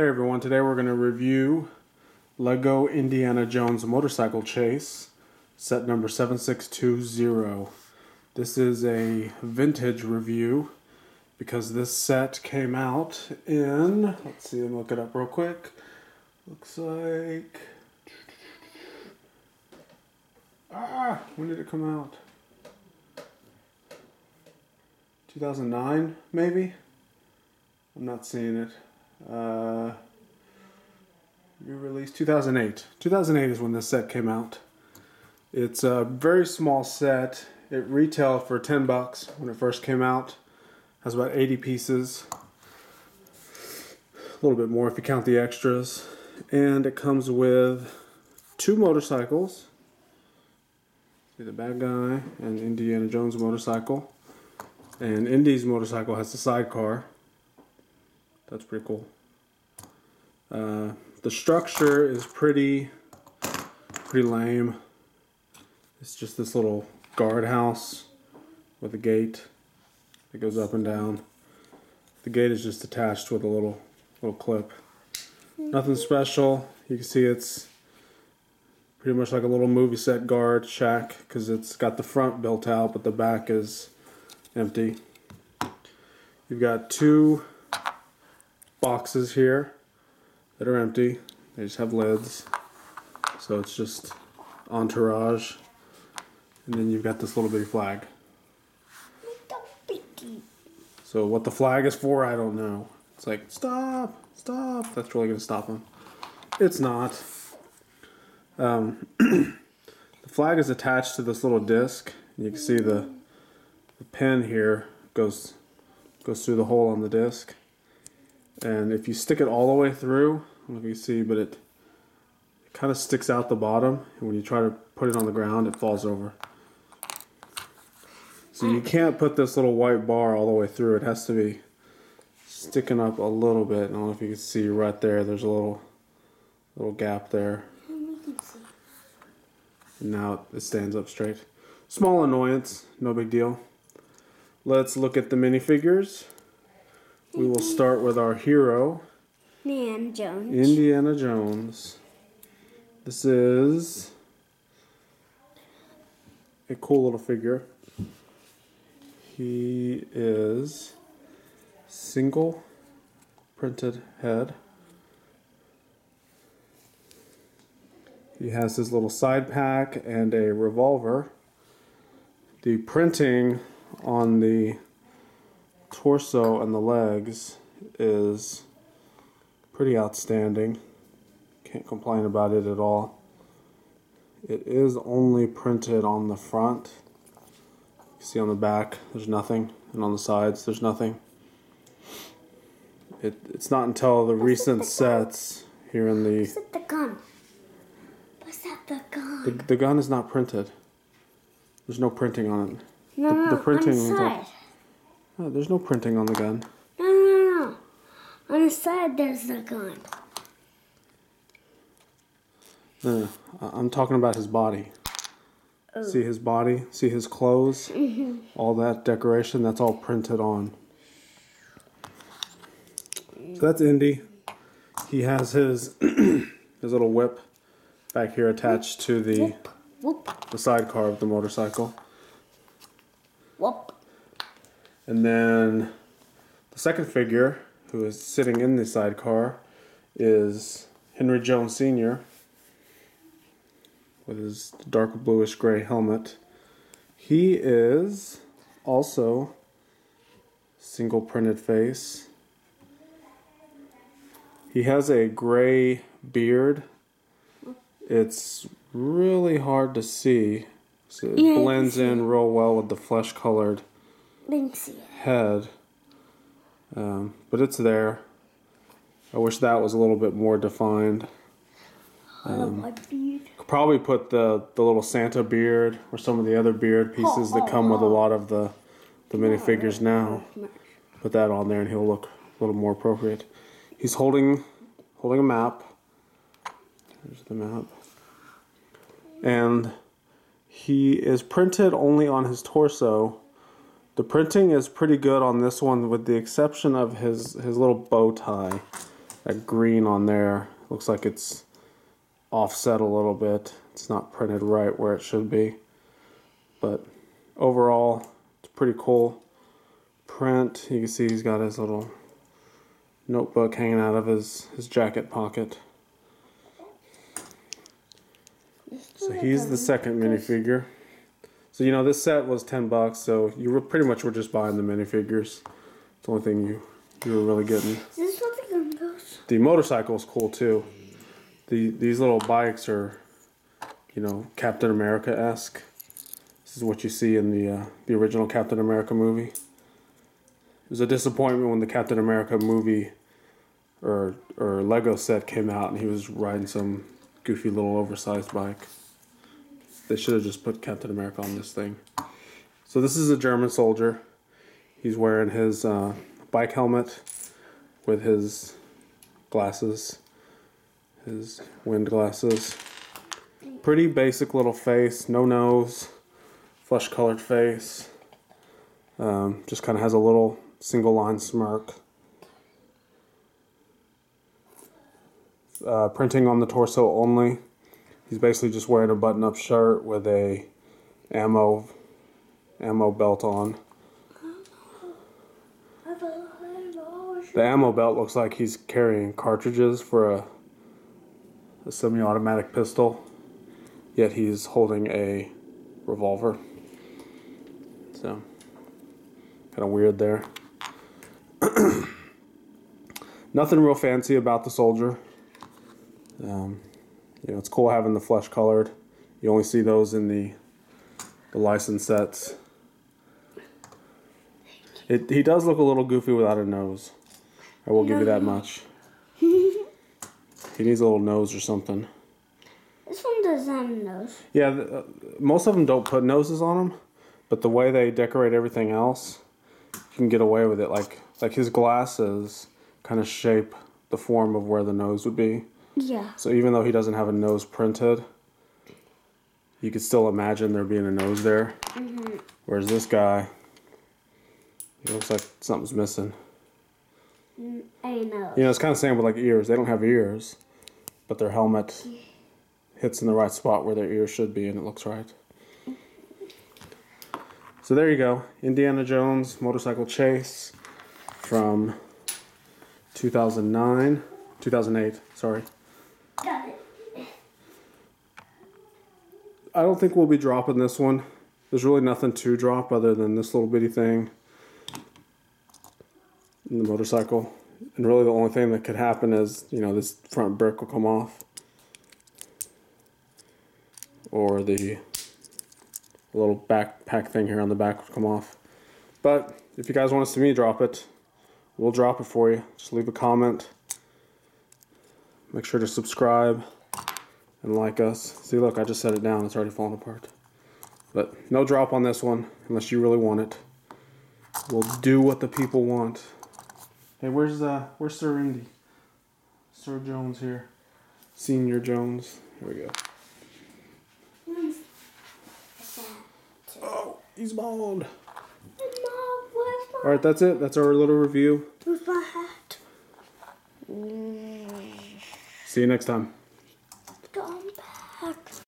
Hey everyone, today we're going to review Lego Indiana Jones Motorcycle Chase, set number 7620. This is a vintage review because this set came out in, let's see and look it up real quick, looks like, when did it come out? 2009 maybe? I'm not seeing it. New release 2008. 2008 is when this set came out. It's a very small set. It retailed for $10 when it first came out. Has about 80 pieces. A little bit more if you count the extras. And it comes with two motorcycles. See the bad guy and Indiana Jones motorcycle. And Indy's motorcycle has the sidecar. That's pretty cool. The structure is pretty lame. It's just this little guardhouse with a gate that goes up and down. The gate is just attached with a little clip. Nothing special. You can see it's pretty much like a little movie set guard shack because it's got the front built out but the back is empty. You've got two boxes here that are empty. They just have lids, so it's just entourage. And then you've got this little bitty flag. So what the flag is for, I don't know. It's like stop, stop. That's really gonna stop them. It's not. The flag is attached to this little disc. You can see the pin here goes through the hole on the disc. And if you stick it all the way through, I don't know if you can see, but it kind of sticks out the bottom. And when you try to put it on the ground, it falls over. So you can't put this little white bar all the way through. It has to be sticking up a little bit. I don't know if you can see right there. There's a little gap there. And now it stands up straight. Small annoyance, no big deal. Let's look at the minifigures. We will start with our hero, Indiana Jones. This is a cool little figure. He is single printed head. He has his little side pack and a revolver. The printing on the torso and the legs is pretty outstanding. Can't complain about it at all. It is only printed on the front. You see on the back there's nothing, and on the sides there's nothing. It's not until the recent sets here in the... What's that, the gun? What's that, the gun? The gun is not printed. There's no printing on it. No, the printing on the side. Oh, there's no printing on the gun. No, no, no. On the side, there's the gun. No, I'm talking about his body. Oh. See his body? See his clothes? Mm-hmm. All that decoration, that's all printed on. So that's Indy. He has his his little whip back here attached to the, whoop, whoop, the sidecar of the motorcycle. Whoop. And then the second figure, who is sitting in the sidecar, is Henry Jones, Sr. with his dark bluish gray helmet. He is also single printed face. He has a gray beard. It's really hard to see, so it blends in real well with the flesh colored head, but it's there. I wish that was a little bit more defined. Could probably put the little Santa beard or some of the other beard pieces that come with a lot of the minifigures now. Put that on there and he'll look a little more appropriate. He's holding a map. There's the map. And he is printed only on his torso. The printing is pretty good on this one with the exception of his little bow tie. That green on there looks like it's offset a little bit. It's not printed right where it should be. But overall, it's pretty cool print. You can see he's got his little notebook hanging out of his jacket pocket. So he's the second minifigure. So you know, this set was $10, so you were pretty much were just buying the minifigures. It's the only thing you were really getting. Is this something else? The motorcycle's cool too. These little bikes are, you know, Captain America-esque. This is what you see in the original Captain America movie. It was a disappointment when the Captain America movie or Lego set came out and he was riding some goofy little oversized bike. They should have just put Captain America on this thing. So this is a German soldier. He's wearing his bike helmet with his glasses, his wind glasses. Pretty basic little face, no nose, flesh colored face. Just kind of has a little single line smirk. Printing on the torso only. He's basically just wearing a button-up shirt with a ammo belt on. The ammo belt looks like he's carrying cartridges for a semi-automatic pistol, yet he's holding a revolver. So kind of weird there. Nothing real fancy about the soldier. You know, it's cool having the flesh colored. You only see those in the license sets. He does look a little goofy without a nose. I will give you that much. He needs a little nose or something. This one doesn't have a nose. Yeah, most of them don't put noses on them, but the way they decorate everything else, you can get away with it. Like his glasses kind of shape the form of where the nose would be. Yeah. So even though he doesn't have a nose printed, you could still imagine there being a nose there. Mm-hmm. Whereas this guy, he looks like something's missing. A nose. You know, it's kind of same with like ears. They don't have ears, but their helmet hits in the right spot where their ears should be, and it looks right. So there you go, Indiana Jones Motorcycle Chase from 2008, sorry. Got it. I don't think we'll be dropping this one. There's really nothing to drop other than this little bitty thing and the motorcycle. And really the only thing that could happen is, you know, this front brick will come off. Or the little backpack thing here on the back will come off. But if you guys want to see me drop it, we'll drop it for you. Just leave a comment. Make sure to subscribe and like us. See, look, I just set it down. It's already falling apart. But no drop on this one unless you really want it. We'll do what the people want. Hey, where's Sir Indy? Sir Jones here. Sr. Jones. Here we go. Oh, he's bald. Alright, that's it. That's our little review. See you next time.